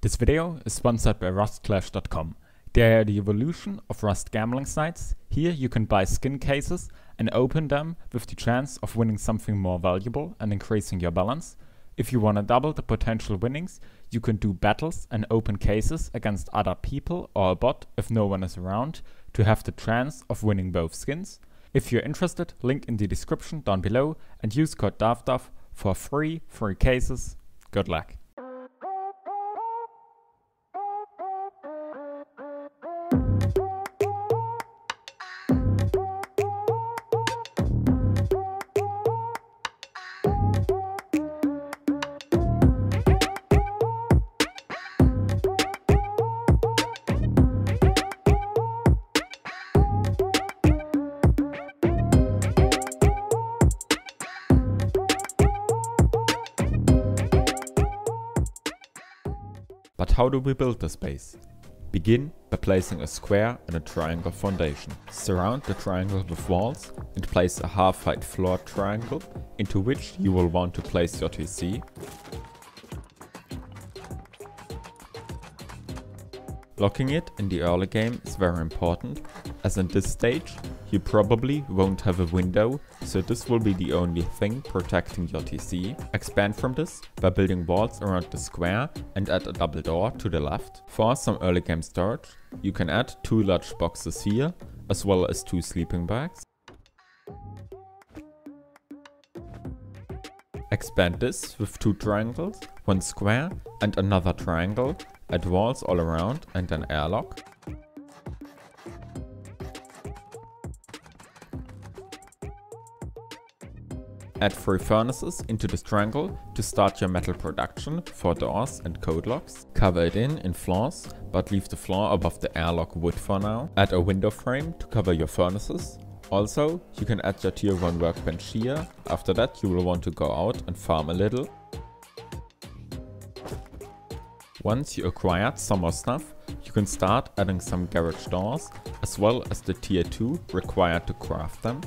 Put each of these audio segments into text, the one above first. This video is sponsored by rustclash.com. They are the evolution of Rust gambling sites. Here you can buy skin cases and open them with the chance of winning something more valuable and increasing your balance. If you want to double the potential winnings, you can do battles and open cases against other people or a bot if no one is around to have the chance of winning both skins. If you're interested, link in the description down below and use code DavDav for free cases. Good luck. But how do we build this base? Begin by placing a square and a triangle foundation. Surround the triangle with walls and place a half-height floor triangle into which you will want to place your TC. Locking it in the early game is very important, as in this stage you probably won't have a window, so this will be the only thing protecting your TC. Expand from this by building walls around the square and add a double door to the left. For some early game storage, you can add two large boxes here, as well as two sleeping bags. Expand this with two triangles, one square and another triangle. Add walls all around and an airlock. Add 3 furnaces into this triangle to start your metal production for doors and code locks. Cover it in floors, but leave the floor above the airlock wood for now. Add a window frame to cover your furnaces. Also, you can add your tier 1 workbench here. After that, you will want to go out and farm a little. Once you acquired some more stuff, you can start adding some garage doors, as well as the tier 2 required to craft them.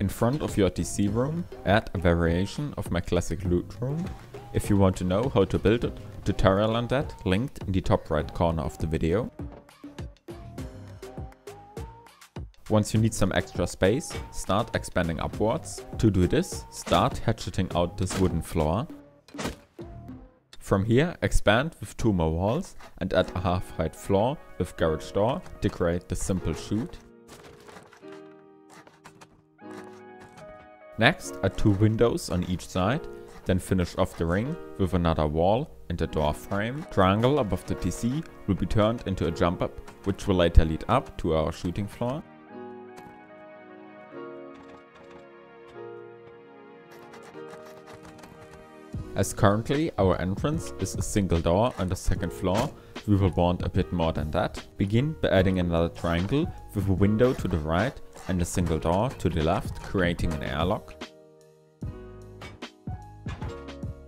In front of your TC room, add a variation of my classic loot room. If you want to know how to build it, tutorial on that linked in the top right corner of the video. Once you need some extra space, start expanding upwards. To do this, start hatcheting out this wooden floor. From here, expand with 2 more walls and add a half-height floor with garage door to create the simple chute. Next, add 2 windows on each side, then finish off the ring with another wall and a door frame. Triangle above the TC will be turned into a jump up, which will later lead up to our shooting floor. As currently our entrance is a single door on the second floor, we will want a bit more than that. Begin by adding another triangle with a window to the right and a single door to the left, creating an airlock.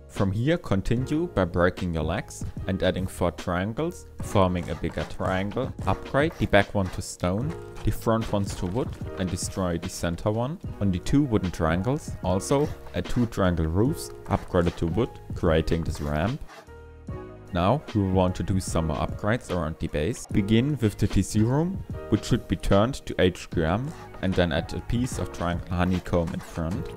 From here continue by breaking your legs and adding 4 triangles, forming a bigger triangle. Upgrade the back one to stone, the front ones to wood and destroy the center one. On the 2 wooden triangles also add 2 triangle roofs upgraded to wood, creating this ramp. Now we will want to do some more upgrades around the base. Begin with the TC room, which should be turned to HQM, and then add a piece of triangle honeycomb in front.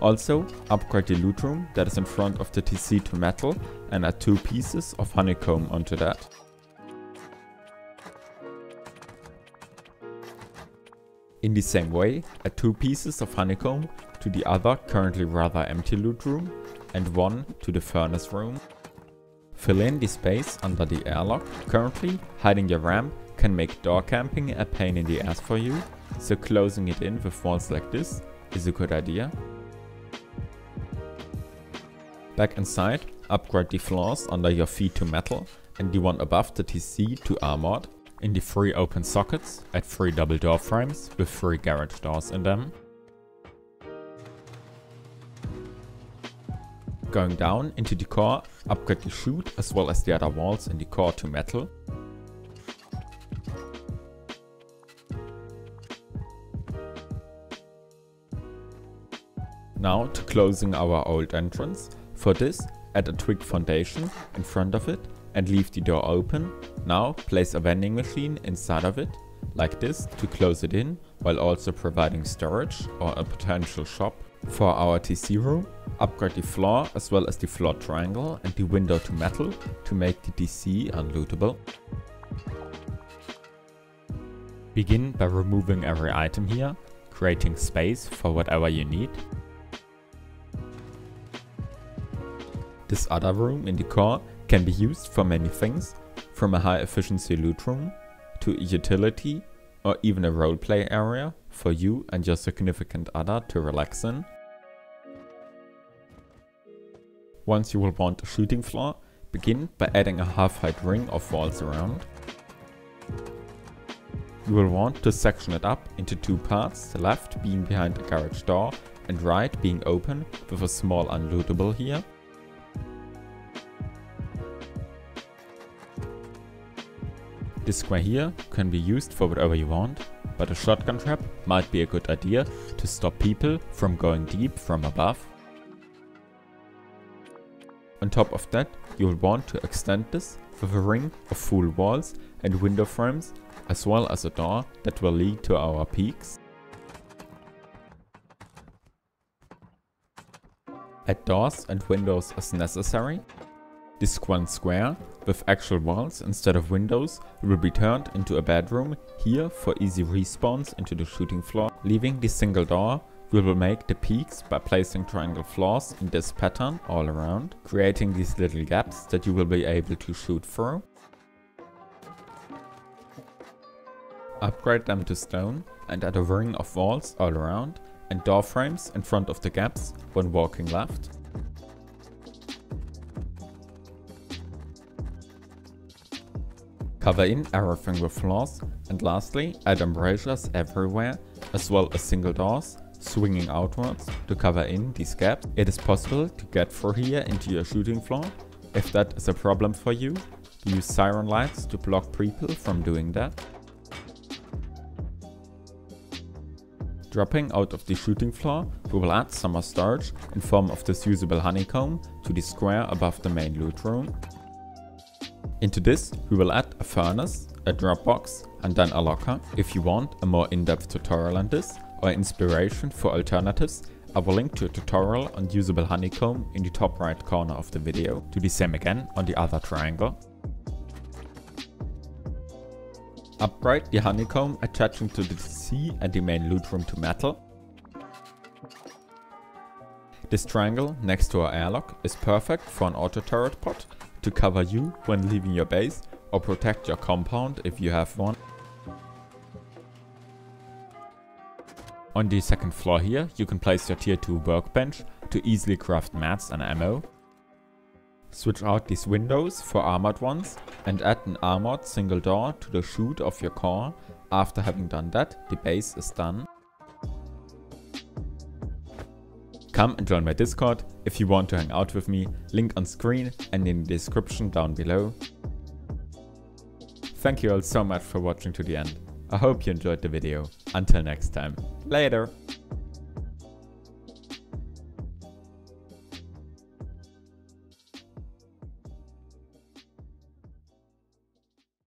Also, upgrade the loot room that is in front of the TC to metal and add 2 pieces of honeycomb onto that. In the same way, add 2 pieces of honeycomb to the other currently rather empty loot room and 1 to the furnace room. Fill in the space under the airlock. Currently, hiding your ramp can make door camping a pain in the ass for you, so closing it in with walls like this is a good idea. Back inside, upgrade the floors under your feet to metal and the one above the TC to armored. In the 3 open sockets, add 3 double door frames with 3 garage doors in them. Going down into the core, upgrade the chute as well as the other walls in the core to metal. Now to closing our old entrance. For this, add a twig foundation in front of it and leave the door open. Now place a vending machine inside of it, like this, to close it in, while also providing storage or a potential shop. For our TC room, upgrade the floor as well as the floor triangle and the window to metal to make the TC unlootable. Begin by removing every item here, creating space for whatever you need. This other room in the core can be used for many things, from a high efficiency loot room to a utility or even a roleplay area for you and your significant other to relax in. Once you will want a shooting floor, begin by adding a half-height ring of walls around. You will want to section it up into two parts, the left being behind the garage door and right being open with a small unlootable here. This square here can be used for whatever you want, but a shotgun trap might be a good idea to stop people from going deep from above. On top of that, you will want to extend this with a ring of full walls and window frames, as well as a door that will lead to our peaks. Add doors and windows as necessary. This one square with actual walls instead of windows will be turned into a bedroom here for easy respawns into the shooting floor. Leaving the single door, we will make the peaks by placing triangle floors in this pattern all around, creating these little gaps that you will be able to shoot through. Upgrade them to stone and add a ring of walls all around and door frames in front of the gaps when walking left. Cover in everything with floors and lastly add embrasures everywhere as well as single doors swinging outwards to cover in these gaps. It is possible to get through here into your shooting floor. If that is a problem for you, use siren lights to block people from doing that. Dropping out of the shooting floor, we will add some more storage in form of this usable honeycomb to the square above the main loot room. Into this we will add a furnace, a drop box and then a locker. If you want a more in-depth tutorial on this or inspiration for alternatives, I will link to a tutorial on usable honeycomb in the top right corner of the video. Do the same again on the other triangle. Upgrade the honeycomb attaching to the TC and the main loot room to metal. This triangle next to our airlock is perfect for an auto turret pod to cover you when leaving your base or protect your compound if you have one. On the second floor here you can place your tier 2 workbench to easily craft mats and ammo. Switch out these windows for armored ones and add an armored single door to the chute of your core. After having done that, the base is done. Come and join my Discord if you want to hang out with me, link on screen and in the description down below. Thank you all so much for watching to the end. I hope you enjoyed the video. Until next time, later!